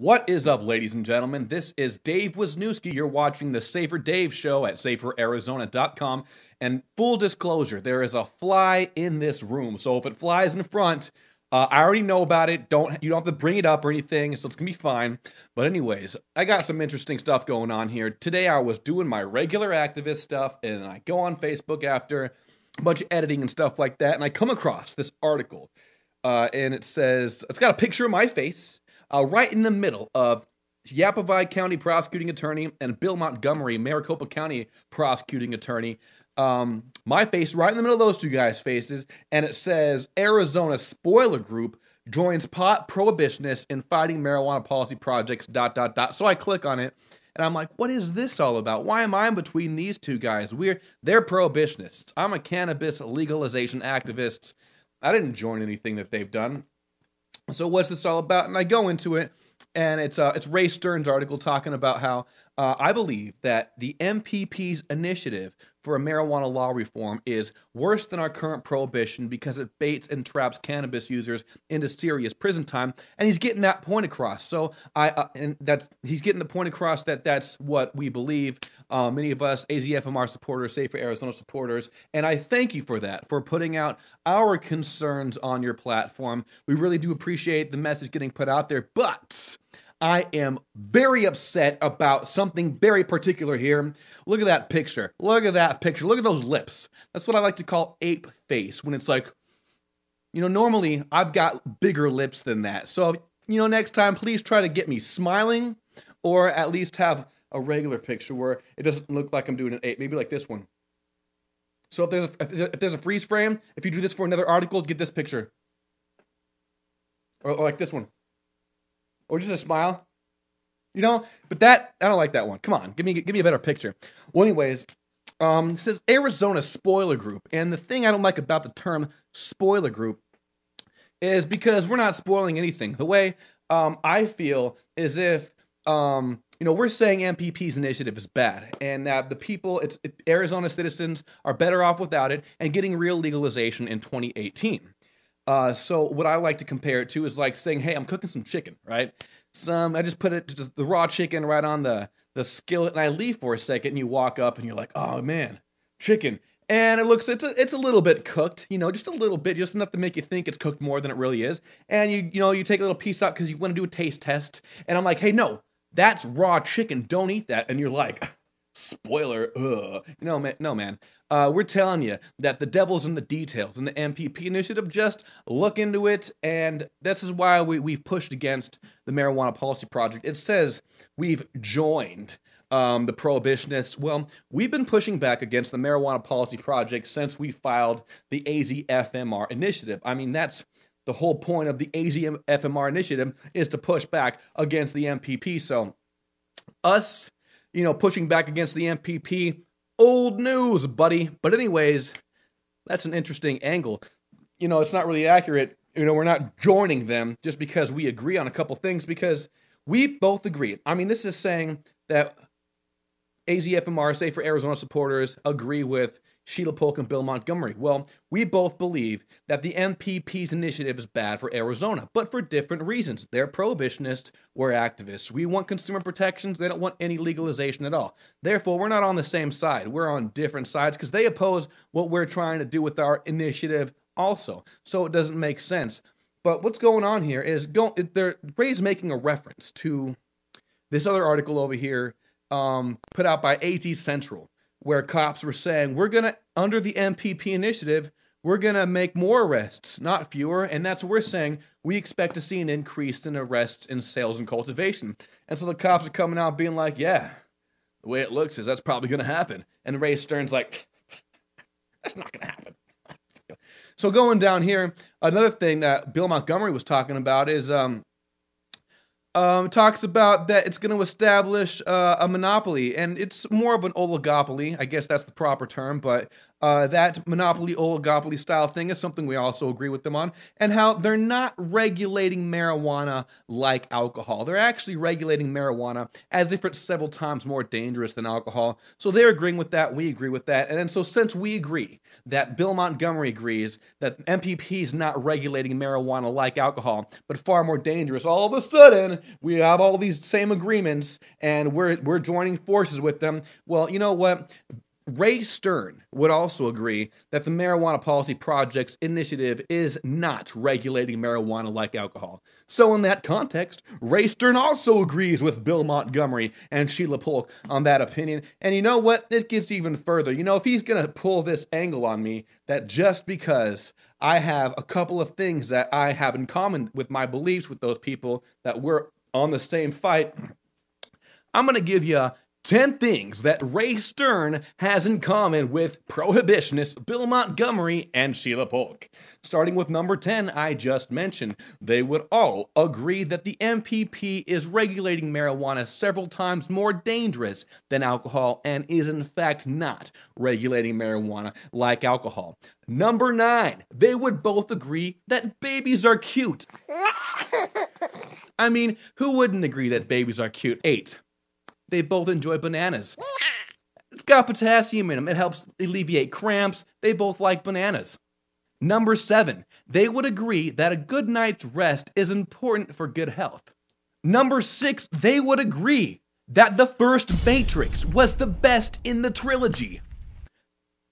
What is up, ladies and gentlemen? This is Dave Wisniewski. You're watching the Safer Dave Show at saferarizona.com. And full disclosure, there is a fly in this room. So if it flies in front, I already know about it. You don't have to bring it up or anything, so it's going to be fine. But anyways, I got some interesting stuff going on here. Today I was doing my regular activist stuff, and I go on Facebook after a bunch of editing and stuff like that, and I come across this article. And it says, it's got a picture of my face. Right in the middle of Yavapai County Prosecuting Attorney and Bill Montgomery, Maricopa County Prosecuting Attorney. My face, right in the middle of those two guys' faces, and it says, Arizona Spoiler Group joins pot prohibitionists in fighting marijuana policy projects, ... So I click on it, and I'm like, what is this all about? Why am I in between these two guys? They're prohibitionists. I'm a cannabis legalization activist. I didn't join anything that they've done. So what's this all about? And I go into it, and it's Ray Stern's article talking about how I believe that the MPP's initiative for a marijuana law reform is worse than our current prohibition because it baits and traps cannabis users into serious prison time, and he's getting that point across. So he's getting the point across that that's what we believe. Many of us AZFMR supporters, Safer Arizona supporters, and I thank you for that, for putting out our concerns on your platform. We really do appreciate the message getting put out there, but I am very upset about something very particular here. Look at that picture. Look at that picture. Look at those lips. That's what I like to call ape face, when it's like, you know, normally I've got bigger lips than that. So, you know, next time, please try to get me smiling, or at least have a regular picture where it doesn't look like I'm doing an ape, maybe like this one. So if there's a freeze frame, if you do this for another article, get this picture. Or like this one. Or just a smile, you know? But that, I don't like that one. Come on, give me a better picture. Well, anyways, it says Arizona Spoiler Group. And the thing I don't like about the term spoiler group is because we're not spoiling anything. The way I feel is if, you know, we're saying MPP's initiative is bad and that the people, Arizona citizens are better off without it and getting real legalization in 2018. So what I like to compare it to is like saying, hey, I'm cooking some chicken, right? I just put the raw chicken right on the skillet, and I leave for a second, and you walk up, and you're like, oh, man, chicken. And it's a little bit cooked, you know, just a little bit, just enough to make you think it's cooked more than it really is. And, you know, you take a little piece out because you want to do a taste test. And I'm like, hey, no, that's raw chicken. Don't eat that. And you're like, spoiler, ugh. No, man, no, man. We're telling you that the devil's in the details, and the MPP initiative, just look into it, and this is why we've pushed against the Marijuana Policy Project. It says we've joined the prohibitionists. Well, we've been pushing back against the Marijuana Policy Project since we filed the AZFMR initiative. I mean, that's the whole point of the AZFMR initiative, is to push back against the MPP. So us, you know, pushing back against the MPP, old news, buddy. But anyways, that's an interesting angle. You know, it's not really accurate. You know, we're not joining them just because we agree on a couple things, because we both agree. I mean, this is saying that AZFMR, Safer Arizona supporters, agree with Sheila Polk and Bill Montgomery. Well, we both believe that the MPP's initiative is bad for Arizona, but for different reasons. They're prohibitionists, we're activists. We want consumer protections, they don't want any legalization at all. Therefore, we're not on the same side. We're on different sides because they oppose what we're trying to do with our initiative also. So it doesn't make sense. But what's going on here is Ray's making a reference to this other article over here put out by AZ Central, where cops were saying, we're going to, under the MPP initiative, we're going to make more arrests, not fewer. And that's what we're saying. We expect to see an increase in arrests in sales and cultivation. And so the cops are coming out being like, yeah, the way it looks is that's probably going to happen. And Ray Stern's like, that's not going to happen. So going down here, another thing that Bill Montgomery was talking about is, talks about that it's going to establish a monopoly, and it's more of an oligopoly. I guess that's the proper term, but That monopoly, oligopoly style thing is something we also agree with them on, and how they're not regulating marijuana like alcohol. They're actually regulating marijuana as if it's several times more dangerous than alcohol. So they're agreeing with that. We agree with that. And then so since we agree that Bill Montgomery agrees that MPP is not regulating marijuana like alcohol, but far more dangerous, all of a sudden we have all these same agreements and we're joining forces with them. Well, you know what? Ray Stern would also agree that the Marijuana Policy Project's initiative is not regulating marijuana like alcohol. So in that context, Ray Stern also agrees with Bill Montgomery and Sheila Polk on that opinion. And you know what? It gets even further. You know, if he's going to pull this angle on me that just because I have a couple of things that I have in common with my beliefs with those people, that we're on the same fight, I'm going to give you 10 things that Ray Stern has in common with prohibitionists Bill Montgomery and Sheila Polk. Starting with number 10, I just mentioned, they would all agree that the MPP is regulating marijuana several times more dangerous than alcohol and is in fact not regulating marijuana like alcohol. Number 9, they would both agree that babies are cute. I mean, who wouldn't agree that babies are cute? 8. They both enjoy bananas. It's got potassium in them. It helps alleviate cramps. They both like bananas. Number 7, they would agree that a good night's rest is important for good health. Number 6, they would agree that the first Matrix was the best in the trilogy.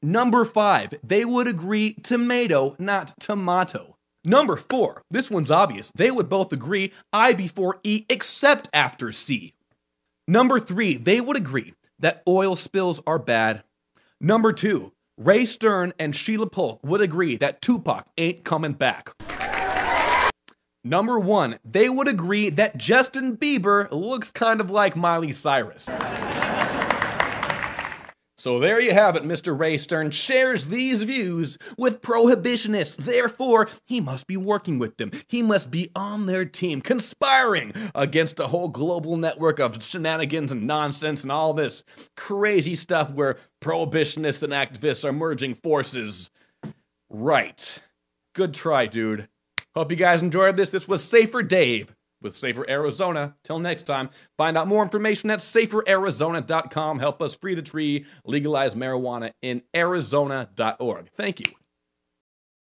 Number 5, they would agree tomato, not tomato. Number 4, this one's obvious. They would both agree I before E except after C. Number 3, they would agree that oil spills are bad. Number 2, Ray Stern and Sheila Polk would agree that Tupac ain't coming back. Number 1, they would agree that Justin Bieber looks kind of like Miley Cyrus. So there you have it, Mr. Ray Stern shares these views with prohibitionists. Therefore, he must be working with them. He must be on their team, conspiring against a whole global network of shenanigans and nonsense and all this crazy stuff where prohibitionists and activists are merging forces. Right. Good try, dude. Hope you guys enjoyed this. This was Safer Dave with Safer Arizona. Till next time, find out more information at saferarizona.com. Help us free the tree, legalize marijuana in Arizona.org. Thank you.